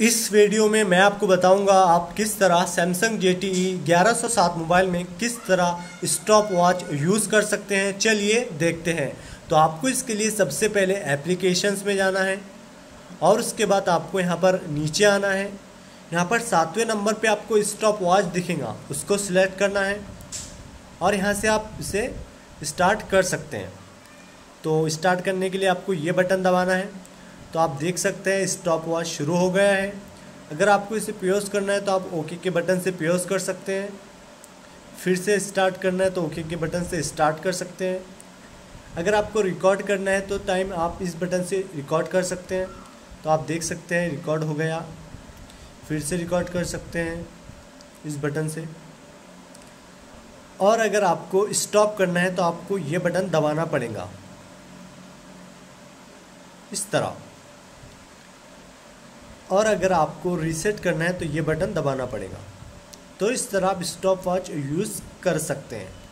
इस वीडियो में मैं आपको बताऊंगा आप किस तरह Samsung GT E1107 मोबाइल में किस तरह स्टॉप वॉच यूज़ कर सकते हैं। चलिए देखते हैं। तो आपको इसके लिए सबसे पहले एप्लीकेशंस में जाना है और उसके बाद आपको यहाँ पर नीचे आना है। यहाँ पर 7वें नंबर पे आपको स्टॉप वॉच दिखेगा, उसको सिलेक्ट करना है और यहाँ से आप इसे स्टार्ट कर सकते हैं। तो स्टार्ट करने के लिए आपको ये बटन दबाना है। तो आप देख सकते हैं स्टॉप वॉच शुरू हो गया है। अगर आपको इसे प्योस करना है तो आप ओके के बटन से प्योस कर सकते हैं। फिर से स्टार्ट करना है तो ओके के बटन से स्टार्ट कर सकते हैं। अगर आपको रिकॉर्ड करना है तो टाइम आप इस बटन से रिकॉर्ड कर सकते हैं। तो आप देख सकते हैं रिकॉर्ड हो गया। फिर से रिकॉर्ड कर सकते हैं इस बटन से। और अगर आपको स्टॉप करना है तो आपको ये बटन दबाना पड़ेगा इस तरह। और अगर आपको रीसेट करना है तो ये बटन दबाना पड़ेगा। तो इस तरह आप स्टॉप वॉच यूज़ कर सकते हैं।